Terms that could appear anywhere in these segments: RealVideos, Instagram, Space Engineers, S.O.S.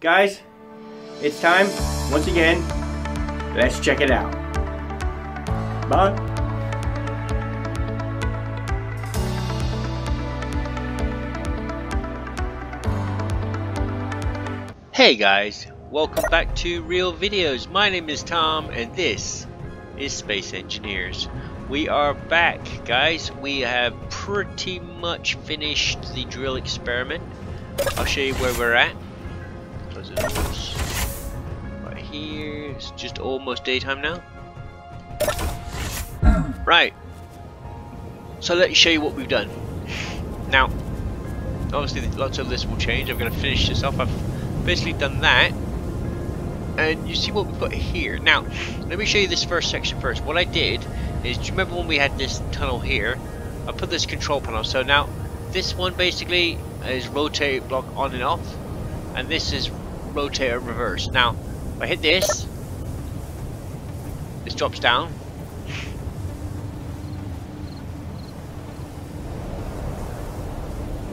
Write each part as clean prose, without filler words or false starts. Guys, it's time once again. Let's check it out. Bye. Hey guys, welcome back to RealVideos. My name is Tom and this is Space Engineers. We are back, guys. We have pretty much finished the drill experiment. I'll show you where we're at. Close the doors. Right here. It's just almost daytime now. Right. So let me show you what we've done. Now, obviously lots of this will change. I'm going to finish this off. I've basically done that, and you see what we've got here. Now let me show you this first section first. What I did is, do you remember when we had this tunnel here? I put this control panel, so now this one basically is rotate block on and off, and this is rotate and reverse. Now if I hit this, this drops down.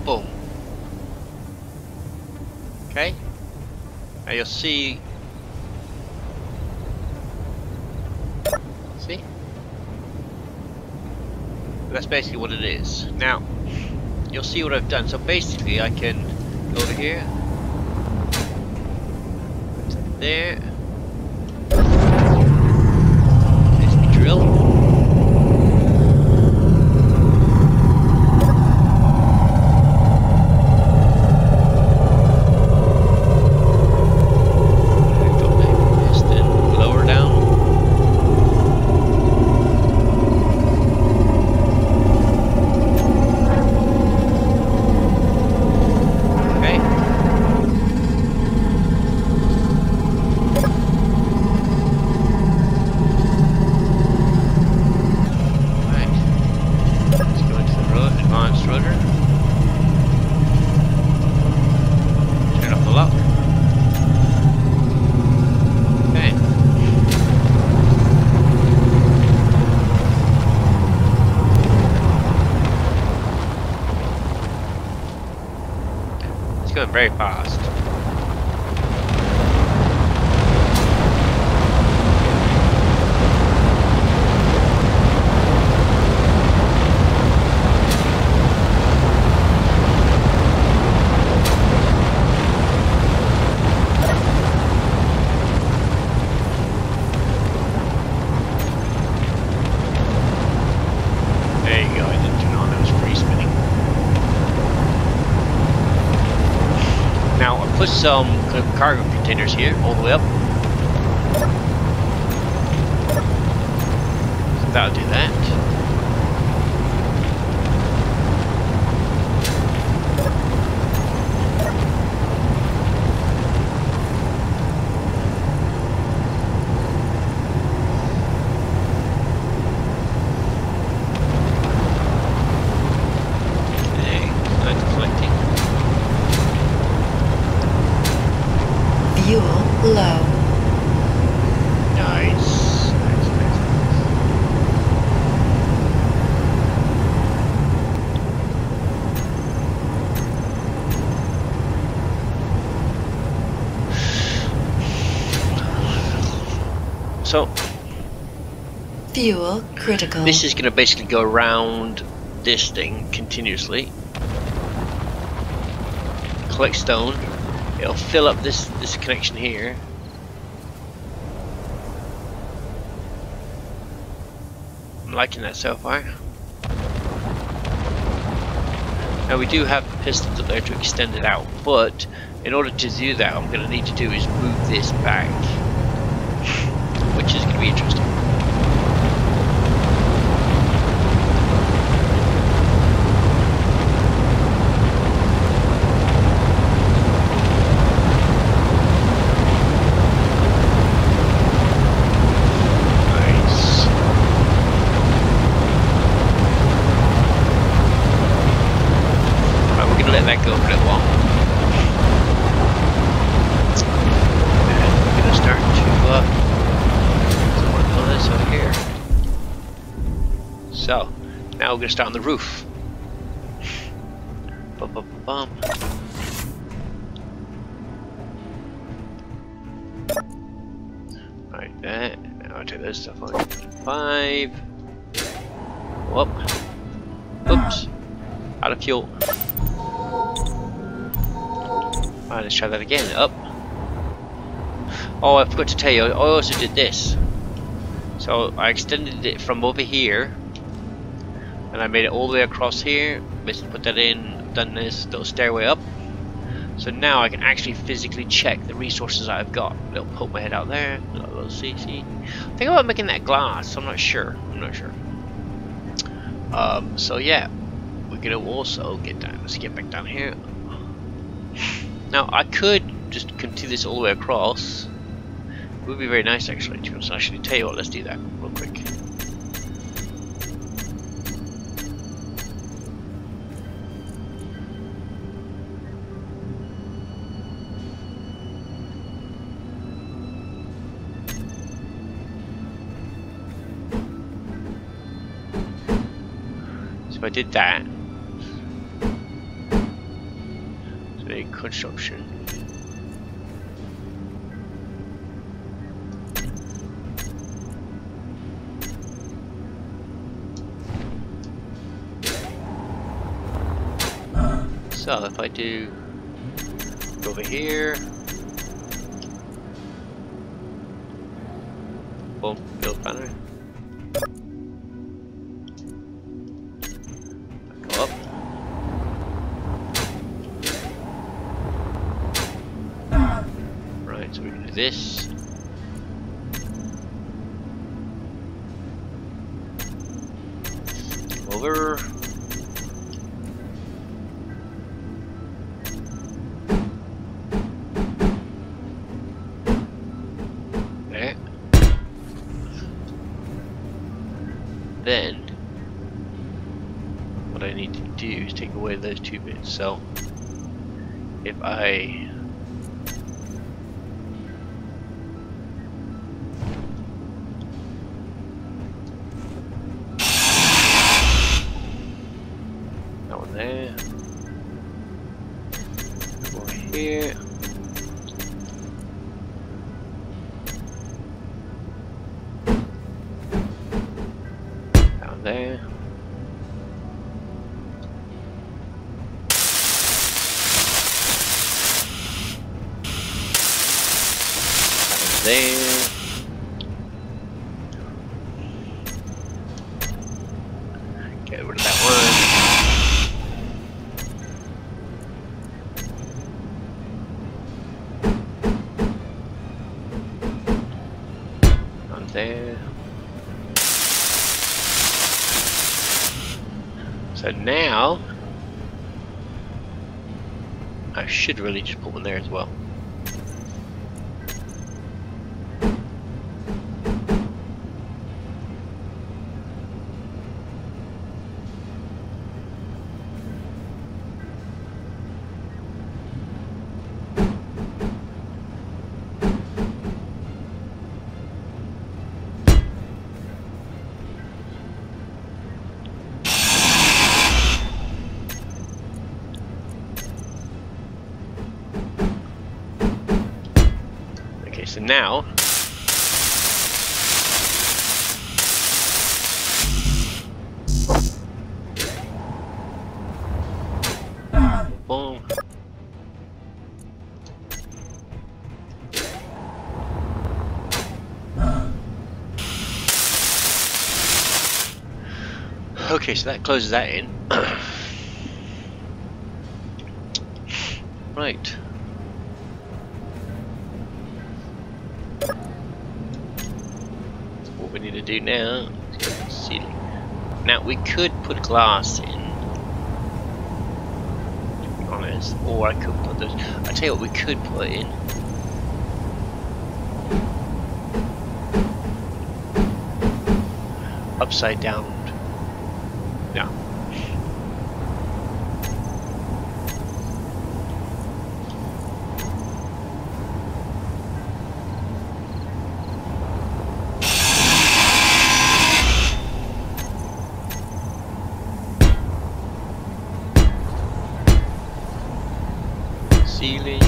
Boom. Okay. Now you'll see, that's basically what it is. Now you'll see what I've done. So basically I can go over here, there, there's the drill, very fast. Put some cargo containers here, all the way up. So that'll do that. Okay, that's collecting. Fuel low. Nice. Nice. So, fuel critical. This is going to basically go around this thing continuously. Collect stone. It'll fill up this connection here. I'm liking that so far. Now we do have pistons up there to extend it out, but in order to do that, I'm going to need to do is move this back, which is going to be interesting. Let that go for a little while. And we're going to start to work on this over here. So, now we're going to start on the roof. Bum, bum, bum, bum. that. And now I'll take this stuff on 5. Whoop. Oops. Out of fuel. Alright, let's try that again. Up. Oh, I forgot to tell you, I also did this. So I extended it from over here, and I made it all the way across here. Basically put that in, done this little stairway up. So now I can actually physically check the resources I've got. I'll poke my head out there. Little CC. I think about making that glass. I'm not sure. So yeah, we're gonna also get down. Let's get back down here. Now I could just continue this all the way across. It would be very nice actually. So actually, tell you what, let's do that real quick. So I did that. So construction. So if I do go over here, boom, build banner. This over there, then what I need to do is take away those two bits. So if I get rid of that one. I'm there. So now I should really just put one there as well. So now boom. Okay, so that closes that in. Right. We need to do now is get the ceiling. Now we could put glass in, to be honest, or I could put those. I tell you what, we could put in. Upside down. No. Ceiling.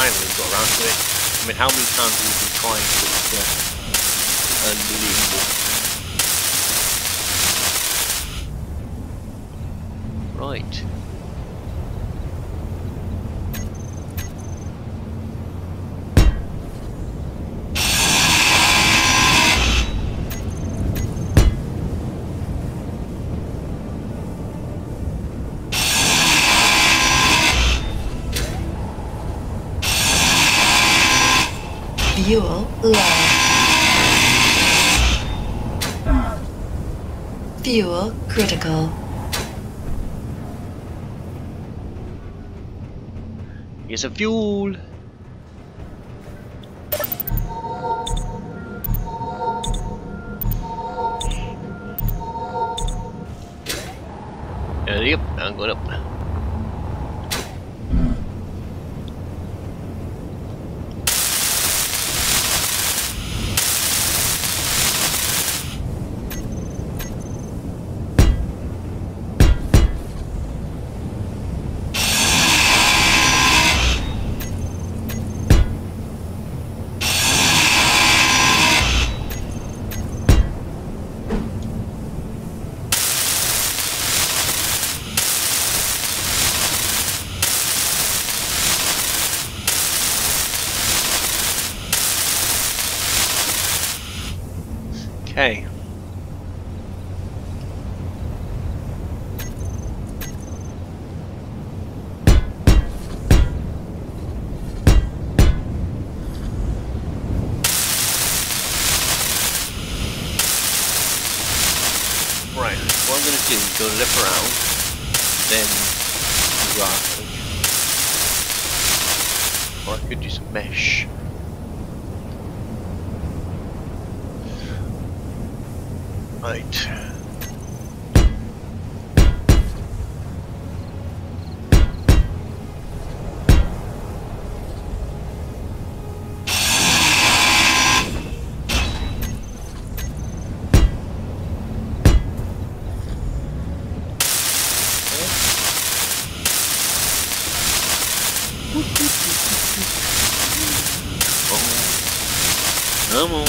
finally got around to it. I mean, how many times have we been trying to do this? Unbelievable. Right. Fuel low. Fuel critical. Here's a fuel. Yep, I'm going up. Hey. Right, what I'm going to do is go lip around, then rock. Or I could do some mesh. Right. Vamos.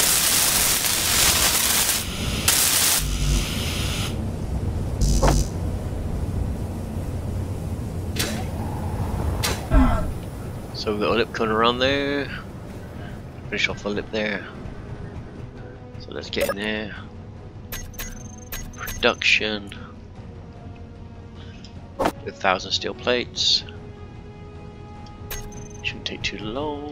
So we've got a lip coming around there, finish off the lip there, so let's get in there, production, 1,000 steel plates, shouldn't take too long.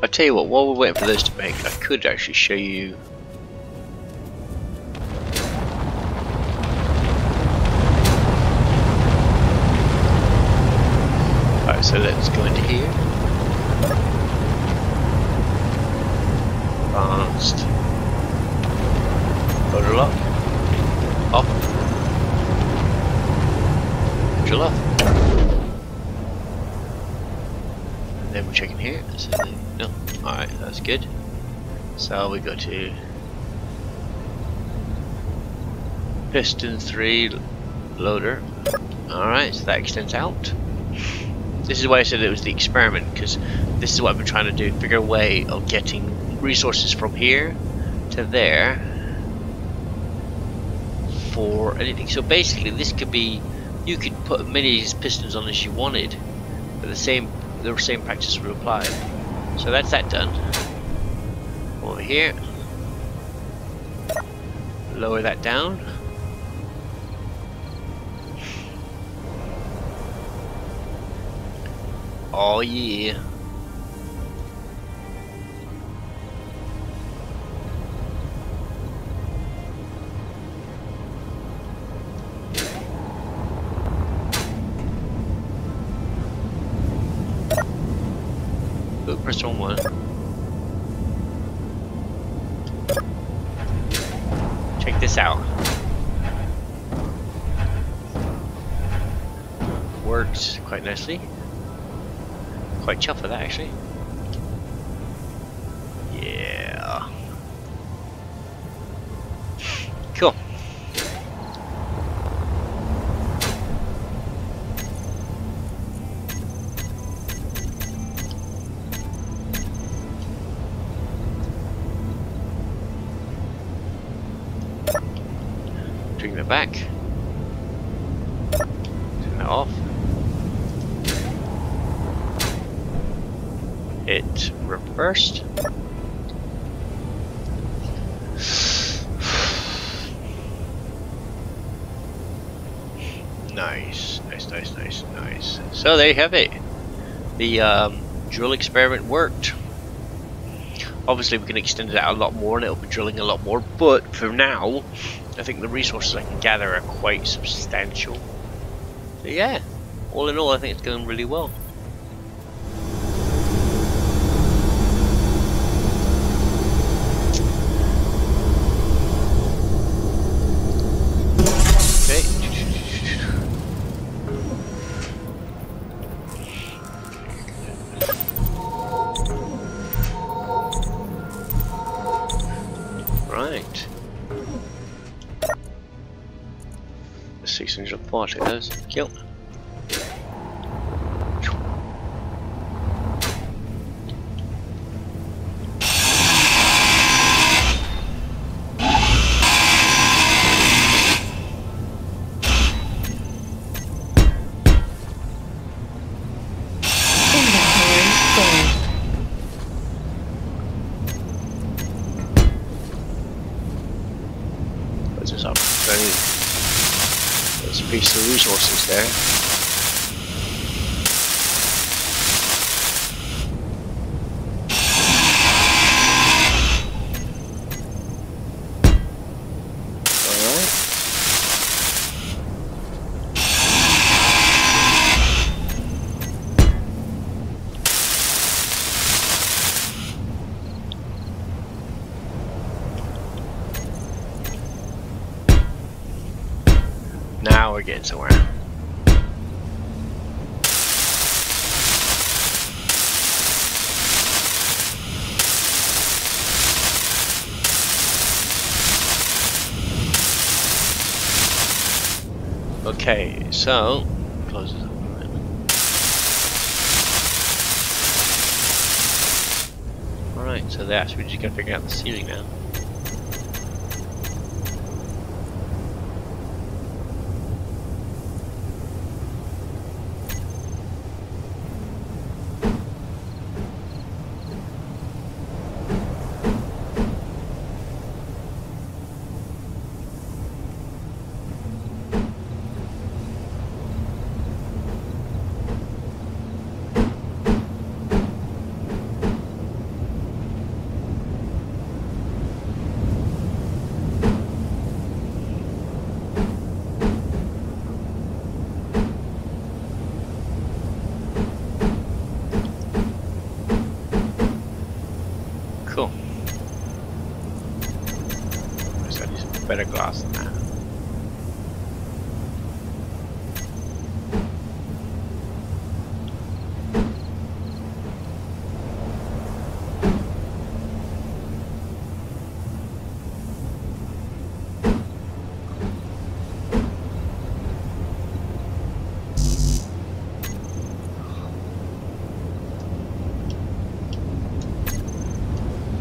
I tell you what, while we're waiting for those to make, I could actually show you . Alright, so let's go into here. Advanced. Photo lock. Up. Drill off. Then we're checking here. No, alright, that's good. So we go to piston 3 loader. Alright, so that extends out. This is why I said it was the experiment, because this is what I've been trying to do, figure a way of getting resources from here to there for anything. So basically this could be, you could put as many pistons on as you wanted, but the same practice will apply. So that's that done. Over here, lower that down. Oh yeah. Press on one. Check this out. Works quite nicely. Quite chill for that, actually. Yeah. Cool. Bring it back. Turn that off. It reversed. Nice, nice, nice, nice, nice. So there you have it. The drill experiment worked. Obviously we can extend it out a lot more and it'll be drilling a lot more, but for now I think the resources I can gather are quite substantial. So yeah, all in all I think it's going really well. Take those. Kill. What's this up? There's a piece of resources there. Now we're getting somewhere. Okay, so close this up a minute. Alright, so that's we're just gonna figure out the ceiling now. Better glass than that.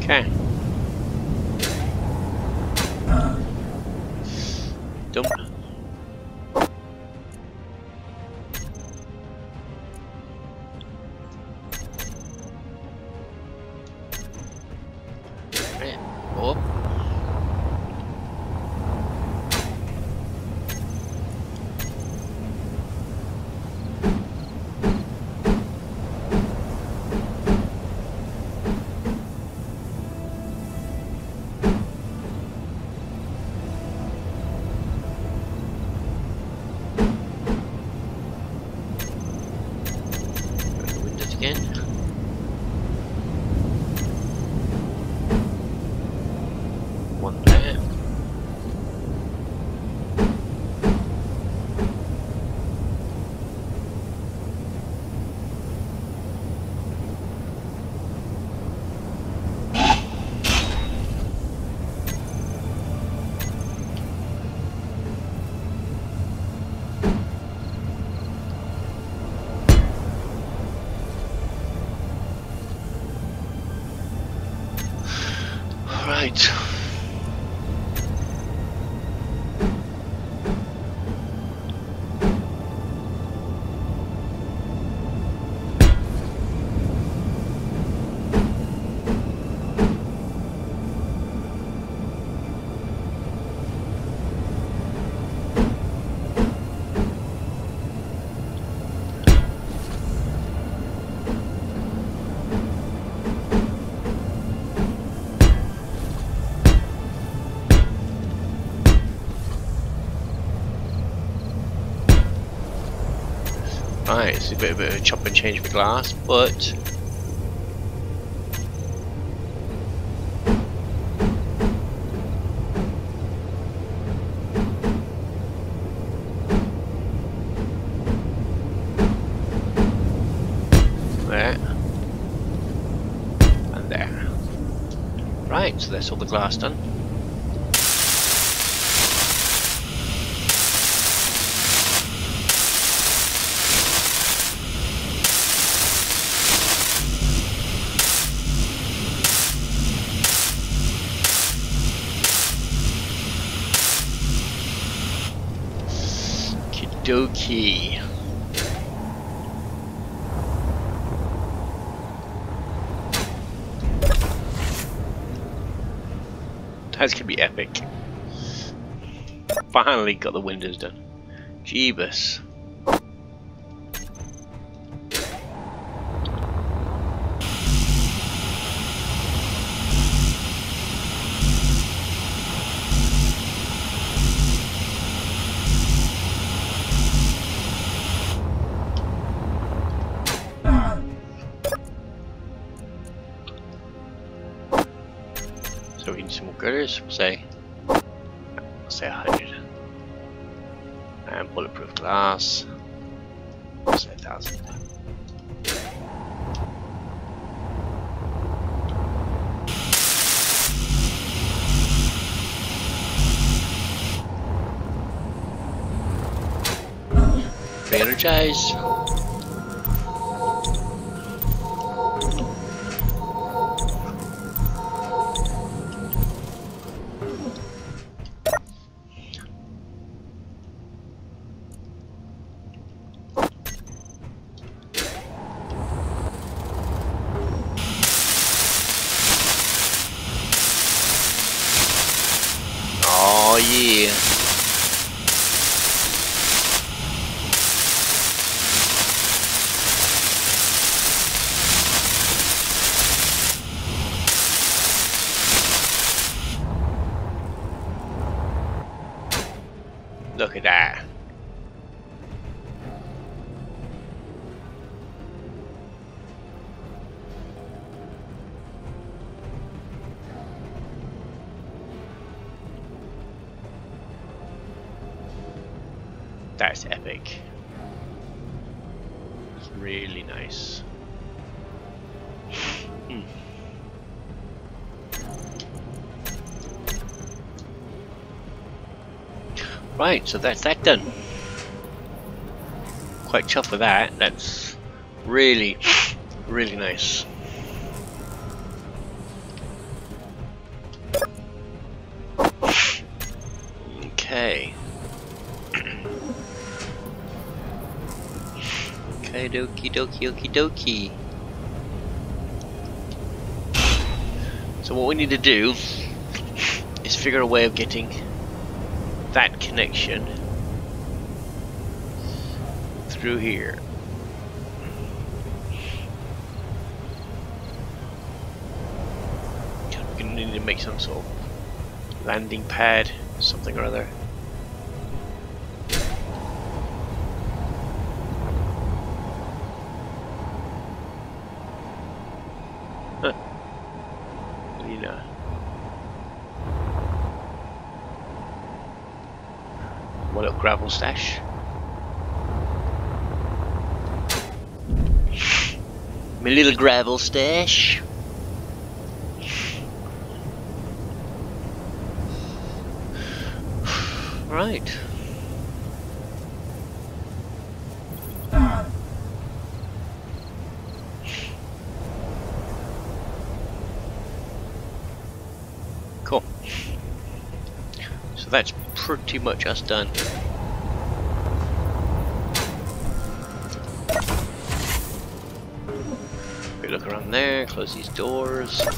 Okay. Right. Right, it's a bit of a chop and change for glass, but there and there. Right, so that's all the glass done. Doki. That's gonna be epic. Finally got the windows done. Jeebus. So we need some more gutters, we'll say 100. And bulletproof glass, we'll say 1,000. Re-energize. Look at that. That's epic. It's really nice. Right, so that's that done. Quite chuffed with that. That's really, really nice. Okay. Okay, dokie dokie okie dokie. So what we need to do is figure out a way of getting that connection through here. We're gonna need to make some sort of landing pad, something or other. Huh. Lena. My little gravel stash. My little gravel stash. Right. So that's pretty much us done. Good look around there, close these doors. Got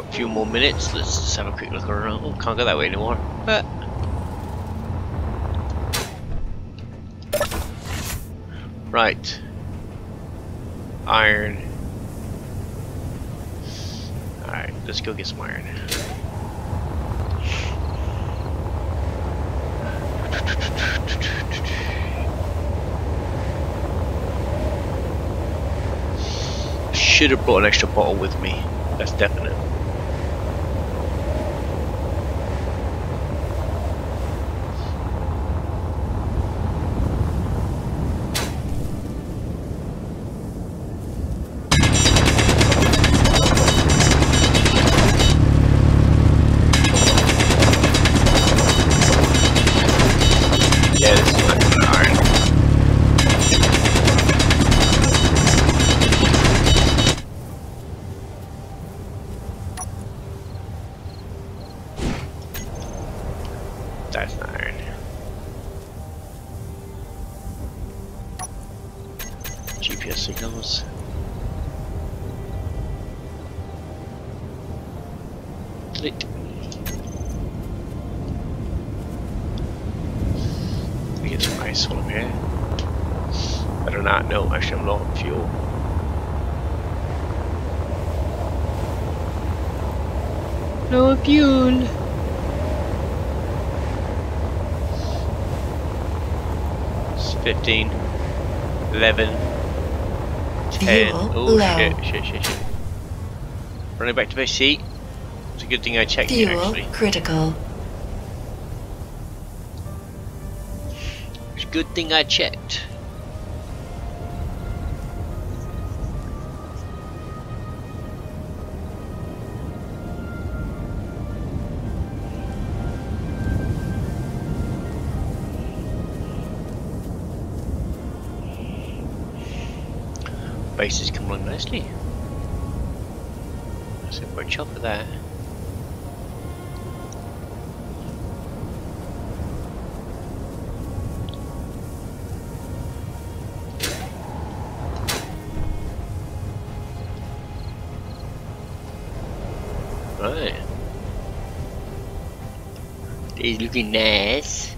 a few more minutes, let's just have a quick look around. Oh, can't go that way anymore. But right. Iron. Alright, let's go get some iron. Should have brought an extra bottle with me. That's definite. That's not iron. GPS signals. Delete. Let me get some ice on here. I do not know. Actually, I'm low on fuel. No fuel. $15, $11, $10. Oh shit. Running back to my seat. It's a good thing I checked it actually. Critical. It's a good thing I checked. Base is coming along nicely. That's it for a chopper there. Right. It's looking nice.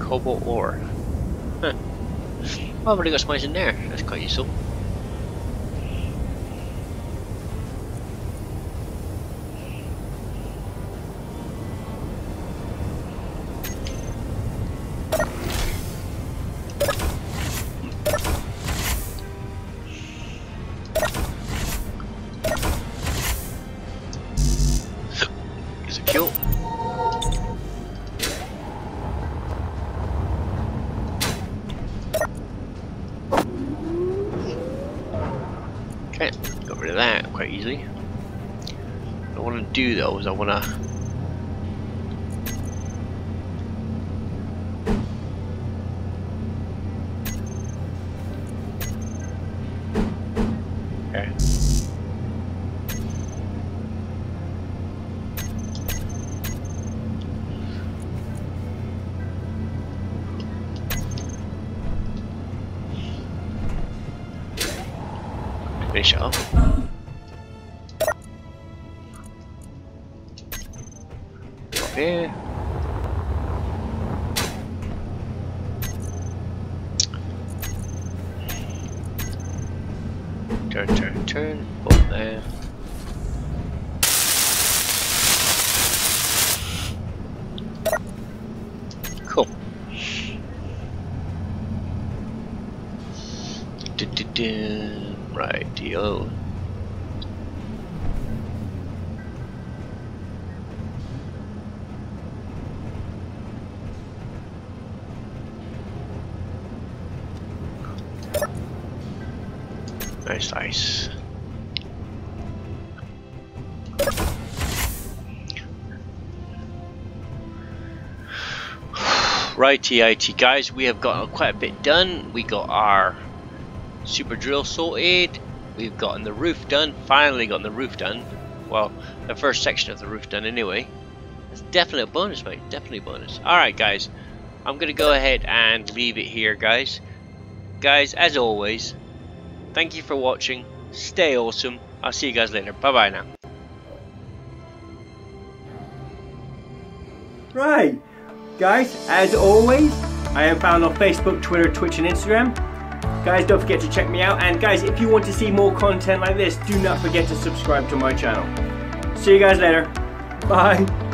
Cobalt ore. Huh. I've already got some ice in there. That's quite useful. Do those, I want to finish it off. Yeah. Turn. Bolt there. Cool. Right, deal. Nice. Righty guys, we have got quite a bit done. We got our super drill sorted. We've gotten the roof done. Finally gotten the roof done. Well, the first section of the roof done anyway. That's definitely a bonus, mate. Definitely a bonus. Alright guys, I'm going to go ahead and leave it here, guys. Guys, as always, thank you for watching. Stay awesome. I'll see you guys later. Bye-bye now. Right, guys, as always, I am found on Facebook, Twitter, Twitch, and Instagram. Guys, don't forget to check me out. And guys, if you want to see more content like this, do not forget to subscribe to my channel. See you guys later. Bye.